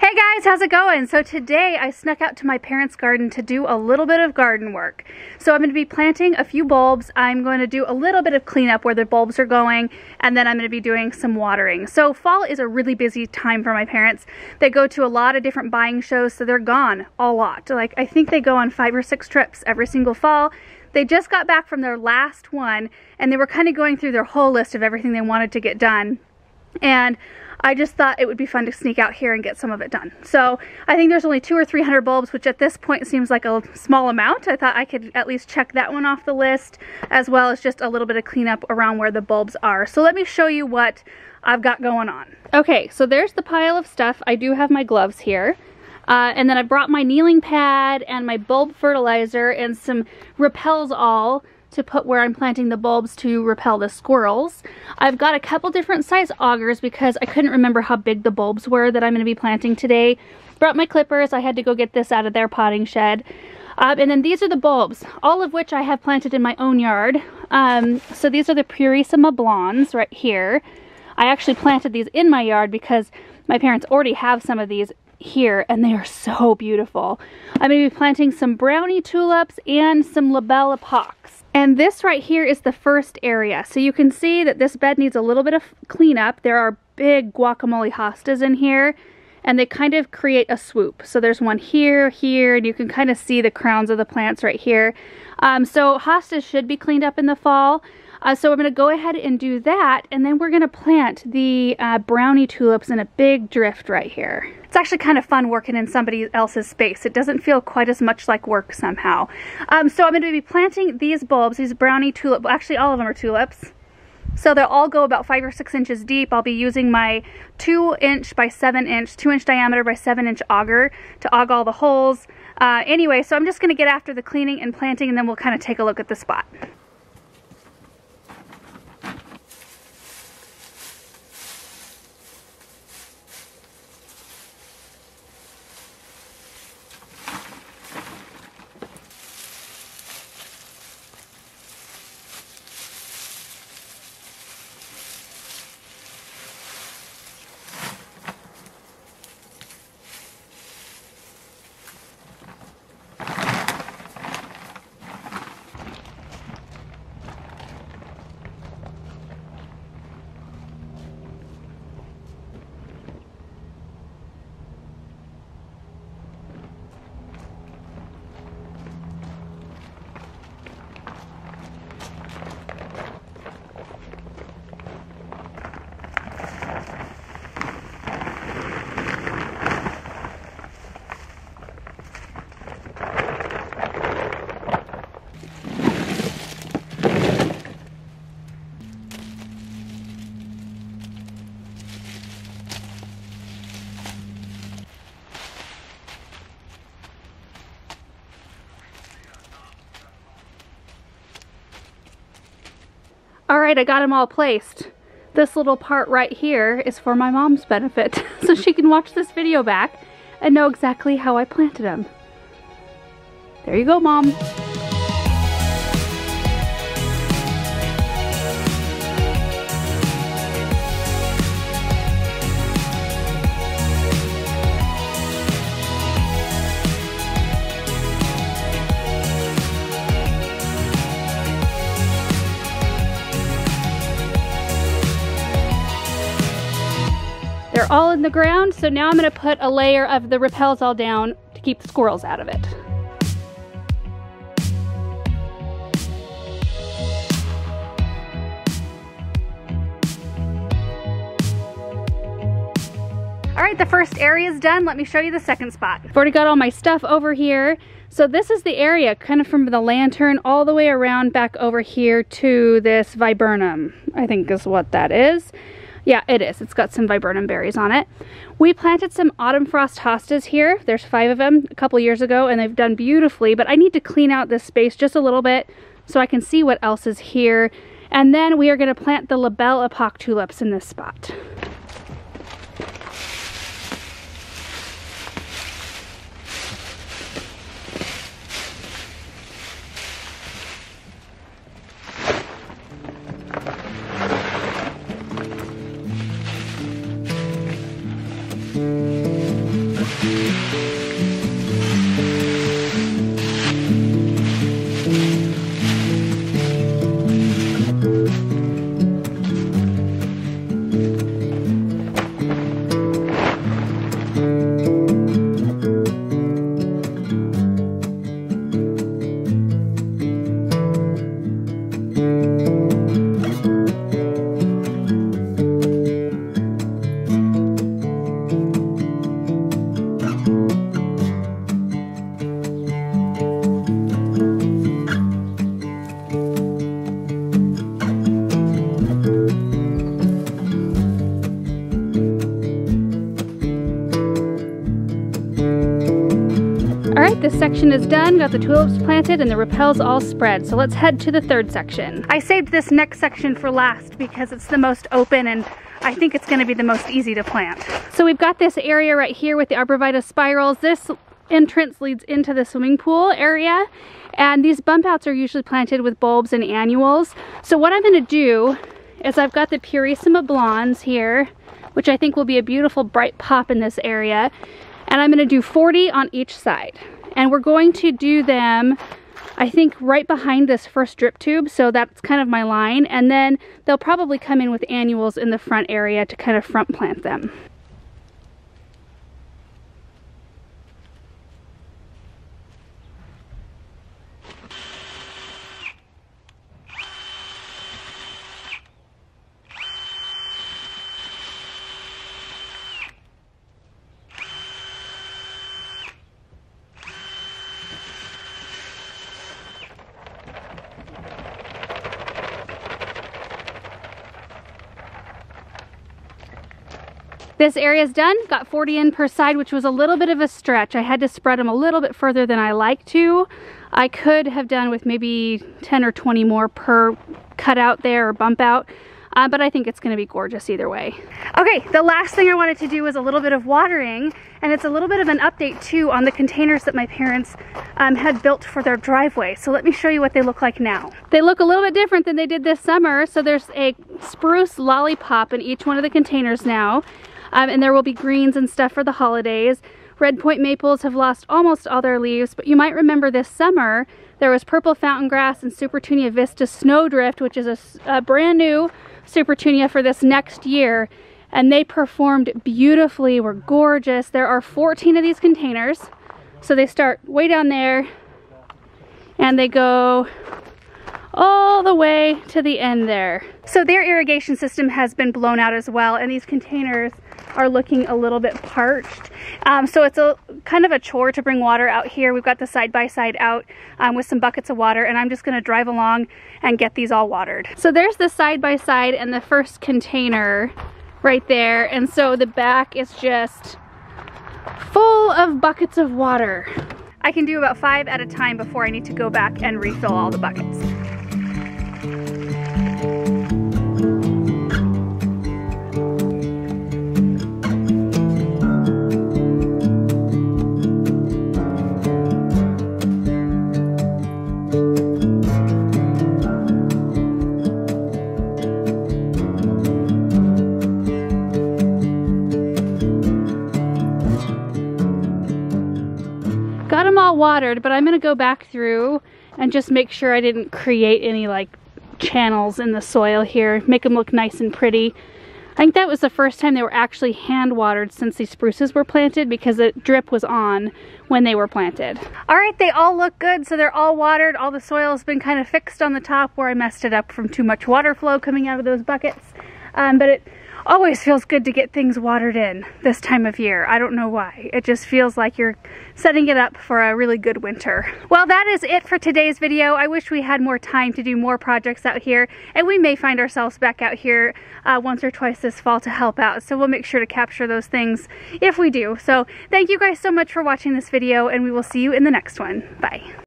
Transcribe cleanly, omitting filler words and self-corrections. Hey guys, how's it going? So today I snuck out to my parents' garden to do a little bit of garden work. So I'm going to be planting a few bulbs. I'm going to do a little bit of cleanup where the bulbs are going, and then I'm going to be doing some watering. So fall is a really busy time for my parents. They go to a lot of different buying shows, so they're gone a lot. Like, I think they go on 5 or 6 trips every single fall. They just got back from their last one, and they were kind of going through their whole list of everything they wanted to get done. And I just thought it would be fun to sneak out here and get some of it done. So I think there's only 200 or 300 bulbs, which at this point seems like a small amount. I thought I could at least check that one off the list, as well as just a little bit of cleanup around where the bulbs are. So let me show you what I've got going on. Okay, so there's the pile of stuff. I do have my gloves here. And then I brought my kneeling pad and my bulb fertilizer and some Repels-All to put where I'm planting the bulbs to repel the squirrels. I've got a couple different size augers because I couldn't remember how big the bulbs were that I'm going to be planting today. Brought my clippers. I had to go get this out of their potting shed. And then these are the bulbs, all of which I have planted in my own yard. So these are the Purissima blondes right here. I actually planted these in my yard because my parents already have some of these here, and they are so beautiful. I'm going to be planting some brownie tulips and some La Belle Époque. And this right here is the first area. So you can see that this bed needs a little bit of cleanup. There are big guacamole hostas in here, and they kind of create a swoop. So there's one here, here, and you can kind of see the crowns of the plants right here. So hostas should be cleaned up in the fall. So I'm going to go ahead and do that, and then we're going to plant the brownie tulips in a big drift right here. It's actually kind of fun working in somebody else's space. It doesn't feel quite as much like work somehow. So I'm going to be planting these bulbs, these brownie tulips. Actually, all of them are tulips. So they'll all go about 5 or 6 inches deep. I'll be using my 2 inch diameter by 7 inch auger to aug all the holes. Anyway, so I'm just going to get after the cleaning and planting, and then we'll kind of take a look at the spot. All right, I got them all placed. This little part right here is for my mom's benefit, so she can watch this video back and know exactly how I planted them. There you go, Mom. They're all in the ground, so now I'm going to put a layer of the Repels-All down to keep the squirrels out of it. All right, the first area is done. Let me show you the second spot. I've already got all my stuff over here. So this is the area kind of from the lantern all the way around back over here to this viburnum, I think is what that is. Yeah, it is. It's got some viburnum berries on it. We planted some autumn frost hostas here. There's 5 of them a couple years ago, and they've done beautifully, but I need to clean out this space just a little bit so I can see what else is here. And then we are going to plant the La Belle Époque tulips in this spot. right, this section is done. Got the tulips planted and the repels all spread. So let's head to the third section. I saved this next section for last because it's the most open and I think it's going to be the most easy to plant. So we've got this area right here with the Arborvitae spirals. This entrance leads into the swimming pool area, and these bump outs are usually planted with bulbs and annuals. So what I'm going to do is I've got the Purissima blondes here, which I think will be a beautiful bright pop in this area, and I'm going to do 40 on each side, and we're going to do them I think right behind this first drip tube, so that's kind of my line, and then they'll probably come in with annuals in the front area to kind of front plant them. This area is done, got 40 in per side, which was a little bit of a stretch. I had to spread them a little bit further than I like to. I could have done with maybe 10 or 20 more per cutout there or bump out, but I think it's gonna be gorgeous either way. Okay, the last thing I wanted to do was a little bit of watering, and it's a little bit of an update too on the containers that my parents had built for their driveway. So let me show you what they look like now. They look a little bit different than they did this summer. So there's a spruce lollipop in each one of the containers now. And there will be greens and stuff for the holidays. Red Point Maples have lost almost all their leaves, but you might remember this summer there was Purple Fountain Grass and Supertunia Vista Snowdrift, which is a brand new Supertunia for this next year, and they performed beautifully, were gorgeous. There are 14 of these containers, so they start way down there and they go all the way to the end there. So their irrigation system has been blown out as well, and these containers are looking a little bit parched. So it's a kind of a chore to bring water out here. We've got the side-by-side out with some buckets of water, and I'm just gonna drive along and get these all watered. So there's the side-by-side and the first container right there. And so the back is just full of buckets of water. I can do about 5 at a time before I need to go back and refill all the buckets. Got them all watered, but I'm gonna go back through and just make sure I didn't create any like channels in the soil here, make them look nice and pretty. I think that was the first time they were actually hand watered since these spruces were planted, because the drip was on when they were planted. All right, they all look good, so they're all watered. All the soil has been kind of fixed on the top where I messed it up from too much water flow coming out of those buckets, but it always feels good to get things watered in this time of year. I don't know why. It just feels like you're setting it up for a really good winter. Well, that is it for today's video. I wish we had more time to do more projects out here, and we may find ourselves back out here once or twice this fall to help out. So we'll make sure to capture those things if we do. So thank you guys so much for watching this video, and we will see you in the next one. Bye.